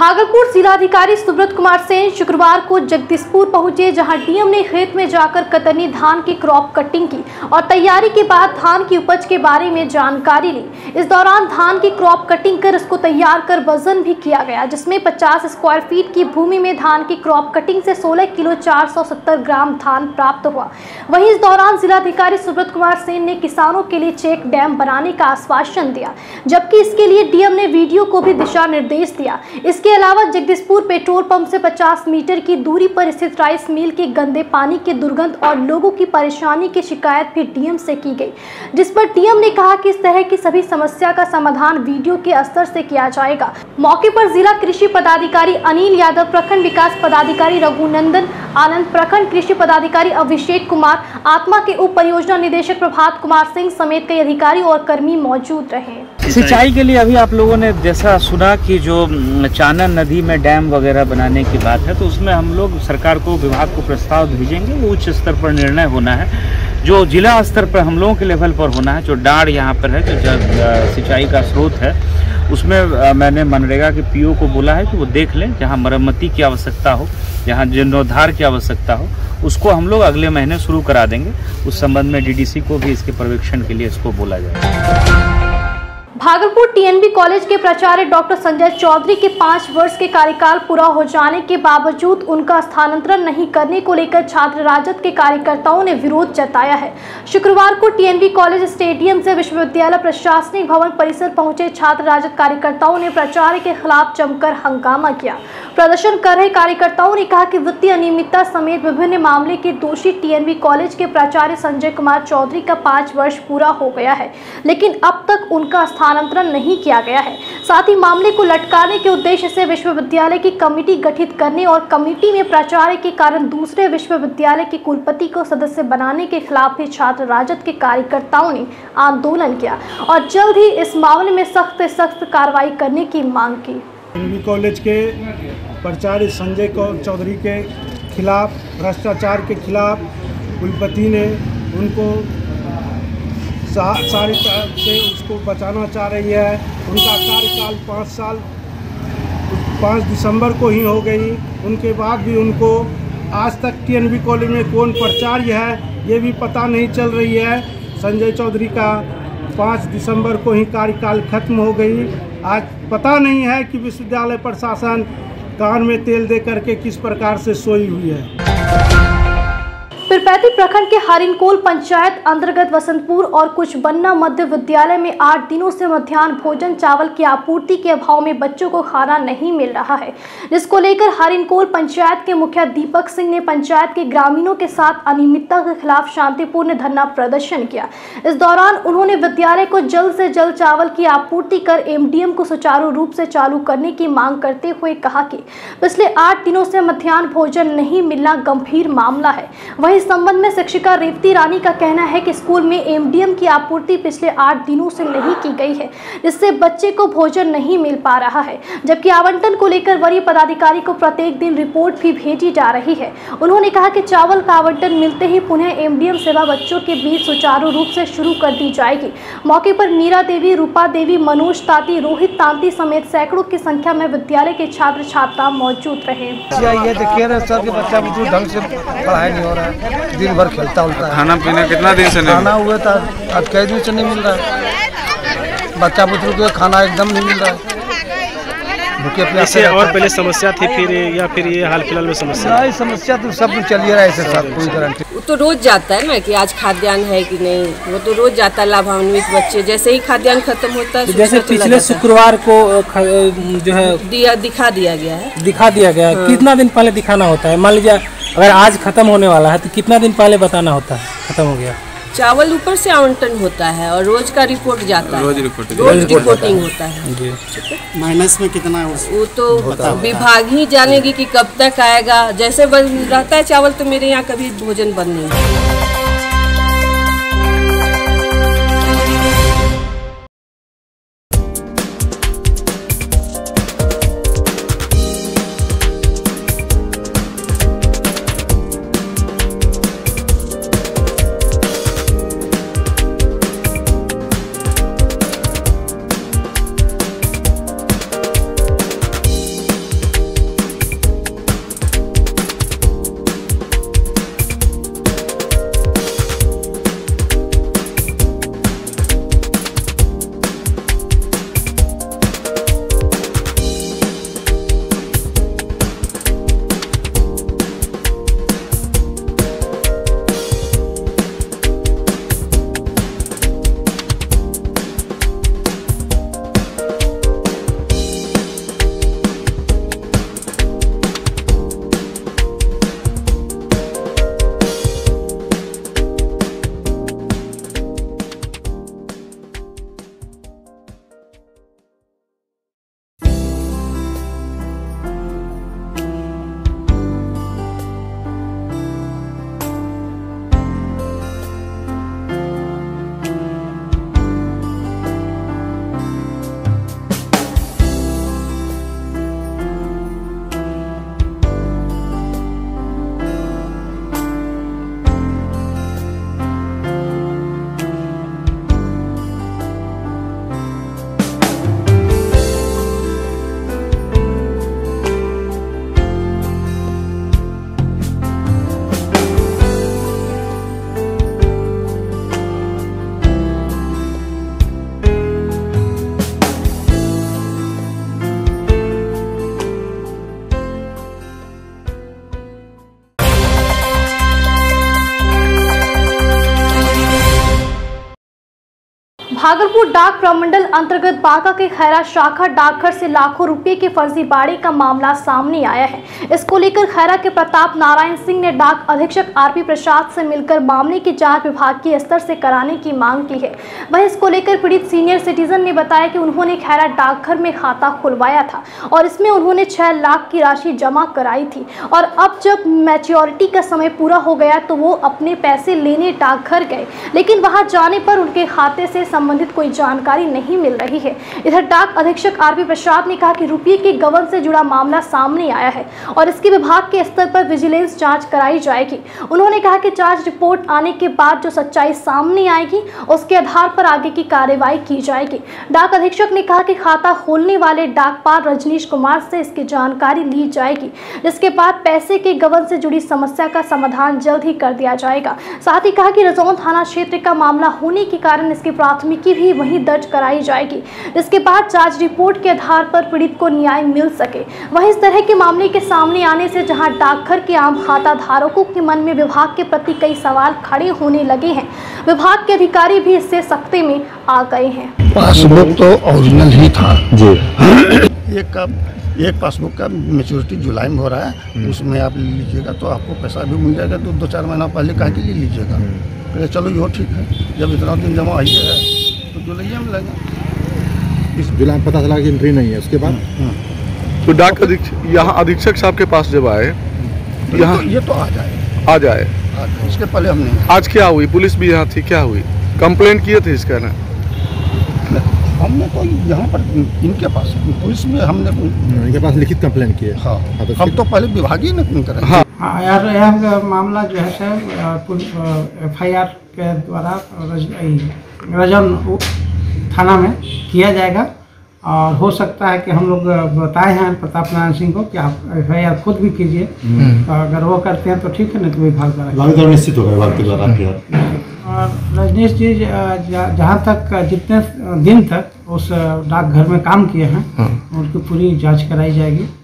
भागलपुर जिलाधिकारी सुब्रत कुमार सेन शुक्रवार को जगदीशपुर पहुंचे, जहां डीएम ने खेत में जाकर कतरनी धान की क्रॉप कटिंग की और तैयारी के बाद धान की उपज के बारे में जानकारी ली। इस दौरान धान की क्रॉप कटिंग कर उसको तैयार कर वजन भी किया गया, जिसमें 50 स्क्वायर फीट की भूमि में धान की क्रॉप कटिंग से 16 किलो 470 ग्राम धान प्राप्त हुआ। वहीं इस दौरान जिलाधिकारी सुब्रत कुमार सेन ने किसानों के लिए चेक डैम बनाने का आश्वासन दिया, जबकि इसके लिए डीएम ने वीडियो को भी दिशा निर्देश दिया। इसके अलावा जगदीशपुर पेट्रोल पंप से 50 मीटर की दूरी पर स्थित राइस मिल के गंदे पानी के दुर्गंध और लोगों की परेशानी की शिकायत भी डीएम से की गई, जिस पर डीएम ने कहा कि इस तरह की सभी समस्या का समाधान वीडियो के स्तर से किया जाएगा। मौके पर जिला कृषि पदाधिकारी अनिल यादव, प्रखंड विकास पदाधिकारी रघुनंदन आनंद, प्रखंड कृषि पदाधिकारी अभिषेक कुमार, आत्मा के उप परियोजना निदेशक प्रभात कुमार सिंह समेत कई अधिकारी और कर्मी मौजूद रहे। सिंचाई के लिए अभी आप लोगों ने जैसा सुना कि जो चानन नदी में डैम वगैरह बनाने की बात है, तो उसमें हम लोग सरकार को, विभाग को प्रस्ताव भेजेंगे। वो उच्च स्तर पर निर्णय होना है, जो जिला स्तर पर हम लोगों के लेवल पर होना है। जो डाढ़ यहाँ पर है, जो सिंचाई का स्रोत है, उसमें मैंने मनरेगा के पीओ को बोला है कि वो देख लें, जहाँ मरम्मती की आवश्यकता हो, जहाँ जीर्णोद्धार की आवश्यकता हो, उसको हम लोग अगले महीने शुरू करा देंगे। उस संबंध में डीडीसी को भी इसके पर्यवेक्षण के लिए इसको बोला जाएगा। भागलपुर TNB कॉलेज के प्राचार्य डॉक्टर संजय चौधरी के 5 वर्ष के कार्यकाल पूरा हो जाने के बावजूद उनका स्थानांतरण नहीं करने को लेकर छात्र राजद के कार्यकर्ताओं ने विरोध जताया है। शुक्रवार को TNB कॉलेज स्टेडियम से विश्वविद्यालय प्रशासनिक भवन परिसर पहुंचे छात्र राजद कार्यकर्ताओं ने प्राचार्य के खिलाफ जमकर हंगामा किया। प्रदर्शन कर रहे कार्यकर्ताओं ने कहा कि वित्तीय अनियमितता समेत विभिन्न मामले के दोषी TNB कॉलेज के प्राचार्य संजय कुमार चौधरी का 5 वर्ष पूरा हो गया है, लेकिन अब तक उनका स्थानांतरण नहीं किया गया है। साथ ही मामले को लटकाने के उद्देश्य से विश्वविद्यालय की कमेटी गठित करने और कमेटी में प्राचार्य के कारण दूसरे विश्वविद्यालय के कुलपति को सदस्य बनाने के खिलाफ भी छात्र राजद के कार्यकर्ताओं ने आंदोलन किया और जल्द ही इस मामले में सख्त से सख्त कार्रवाई करने की मांग की। TNB कॉलेज के प्राचार्य संजय चौधरी के खिलाफ, भ्रष्टाचार के खिलाफ कुलपति ने उनको सारी तरफ से उसको बचाना चाह रही है। उनका कार्यकाल 5 साल 5 दिसंबर को ही हो गई, उनके बाद भी उनको आज तक TNB कॉलेज में कौन प्राचार्य है ये भी पता नहीं चल रही है। संजय चौधरी का 5 दिसंबर को ही कार्यकाल खत्म हो गई। आज पता नहीं है कि विश्वविद्यालय प्रशासन कान में तेल दे करके किस प्रकार से सोई हुई है। पीरपैती प्रखंड के हरिनकोल पंचायत अंतर्गत वसंतपुर और कुछ बन्ना मध्य विद्यालय में 8 दिनों से मध्यान्ह भोजन चावल की आपूर्ति के अभाव में बच्चों को खाना नहीं मिल रहा है, जिसको लेकर हरिनकोल पंचायत के मुखिया दीपक सिंह ने पंचायत के ग्रामीणों के साथ अनियमितता के खिलाफ शांतिपूर्ण धरना प्रदर्शन किया। इस दौरान उन्होंने विद्यालय को जल्द से जल्द चावल की आपूर्ति कर MDM को सुचारू रूप से चालू करने की मांग करते हुए कहा कि पिछले 8 दिनों से मध्यान्ह भोजन नहीं मिलना गंभीर मामला है। वहीं इस संबंध में शिक्षिका रेवती रानी का कहना है कि स्कूल में MDM की आपूर्ति पिछले 8 दिनों से नहीं की गई है, जिससे बच्चे को भोजन नहीं मिल पा रहा है, जबकि आवंटन को लेकर वरीय पदाधिकारी को प्रत्येक दिन रिपोर्ट भी भेजी जा रही है। उन्होंने कहा कि चावल का आवंटन मिलते ही पुनः MDM सेवा बच्चों के बीच सुचारू रूप से शुरू कर दी जाएगी। मौके पर मीरा देवी, रूपा देवी, मनोज ताती, रोहित तांती समेत सैकड़ों की संख्या में विद्यालय के छात्र छात्रा मौजूद रहे। दिन भर खेलता उलता है। खाना पीना कितना दिन से नहीं? खाना हुआ था, आज कई दिन से नहीं मिल रहा है। बच्चा बुजुर्ग को खाना एकदम नहीं मिल रहा है। इससे और पहले समस्या थी फिर, या फिर ये हाल फिलहाल में समस्या? नहीं, समस्या तो सब कुछ चलिए रहा है इसके साथ, कोई गारंटी। वो तो रोज जाता है ना कि आज खाद्यान्न है कि नहीं, वो तो रोज जाता है। लाभान्वित बच्चे जैसे ही खाद्यान्न खत्म होता है, जैसे पिछले शुक्रवार को जो है दिखा दिया गया है। दिखा दिया गया है, कितना दिन पहले दिखाना होता है? मान लीजिए अगर आज खत्म होने वाला है तो कितना दिन पहले बताना होता है? खत्म हो गया चावल, ऊपर से आवंटन होता है और रोज का रिपोर्ट जाता है, रोज रिपोर्टिंग होता है। माइनस में कितना वो तो विभाग ही जानेगी कि कब तक आएगा। जैसे बन रहता है चावल तो मेरे यहाँ कभी भोजन बंद नहीं है। भागलपुर डाक प्रमंडल अंतर्गत बांका के खैरा शाखा डाकघर से लाखों रुपए के फर्जीवाड़े का मामला सामने आया है। इसको लेकर खैरा के प्रताप नारायण सिंह ने डाक अधीक्षक आरपी प्रसाद से मिलकर मामले की जांच विभागीय स्तर से कराने की मांग की है। वहीं इसको लेकर पीड़ित सीनियर सिटीजन ने बताया कि उन्होंने खैरा डाकघर में खाता खुलवाया था और इसमें उन्होंने 6 लाख की राशि जमा कराई थी और अब जब मैच्योरिटी का समय पूरा हो गया तो वो अपने पैसे लेने डाकघर गए, लेकिन वहां जाने पर उनके खाते से संबंधित कोई जानकारी नहीं मिल रही है। इधर डाक अधीक्षक आरपी प्रसाद ने कहा कि रुपये के गबन से जुड़ा मामला सामने आया है और इसके विभाग के स्तर पर विजिलेंस जांच कराई जाएगी। उन्होंने कहा कि जांच रिपोर्ट आने के बाद जो सच्चाई सामने आएगी उसके आधार पर आगे की कार्रवाई की जाएगी। डाक अधीक्षक ने कहा कि खाता खोलने वाले डाकपाल रजनीश कुमार से इसकी जानकारी ली जाएगी, जिसके बाद पैसे के गबन से जुड़ी समस्या का समाधान जल्द ही कर दिया जाएगा। साथ ही कहा कि रजौन थाना क्षेत्र का मामला होने के कारण इसकी प्राथमिकी भी वहीं दर्ज कराई जाएगी, जिसके बाद जांच रिपोर्ट के आधार पर पीड़ित को न्याय मिल सके। वहीं इस तरह के मामले के सामने आने से जहां डाकघर के आम खाता धारकों के मन में विभाग के प्रति कई सवाल खड़े होने लगे हैं, विभाग के अधिकारी भी इससे सख्ते में आ गए हैं। पासबुक तो ओरिजिनल ही था जी। एक पासबुक का मैच्योरिटी जुलाई में हो रहा है, उसमें आप ले लीजिएगा तो आपको पैसा भी मिल जाएगा। तो 2-4 महीना पहले काहे के लिए लीजिएगा, पहले चलो यो ठीक है, जब इतना दिन जमा आइएगा तो जुलाई में लगेगा। इस जुलाई में पता चला कि एंट्री नहीं है, उसके बाद तो डाक अधीक्षक यहाँ अधीक्षक साहब के पास जब आए यहाँ तो आ जाए इसके पहले हम नहीं। आज क्या हुई, पुलिस भी यहाँ थी, क्या हुई, कंप्लेंट किए थे इसका ना? हमने तो यहाँ पर इनके पास पुलिस में हमने इनके पास लिखित कंप्लेंट की है। हाँ, हम तो पहले विभागीय ने करा। हाँ यार, यह मामला जो है सर FIR के द्वारा रजौन थाना में किया जाएगा और हो सकता है कि हम लोग बताए हैं प्रताप नारायण सिंह को कि आप FIR खुद भी कीजिए, अगर वो करते हैं तो ठीक है, नहीं तो विभाग द्वारा निश्चित होगा और रजनीश जी जहाँ तक जितने दिन तक उस डाकघर में काम किए हैं उनकी पूरी जांच कराई जाएगी।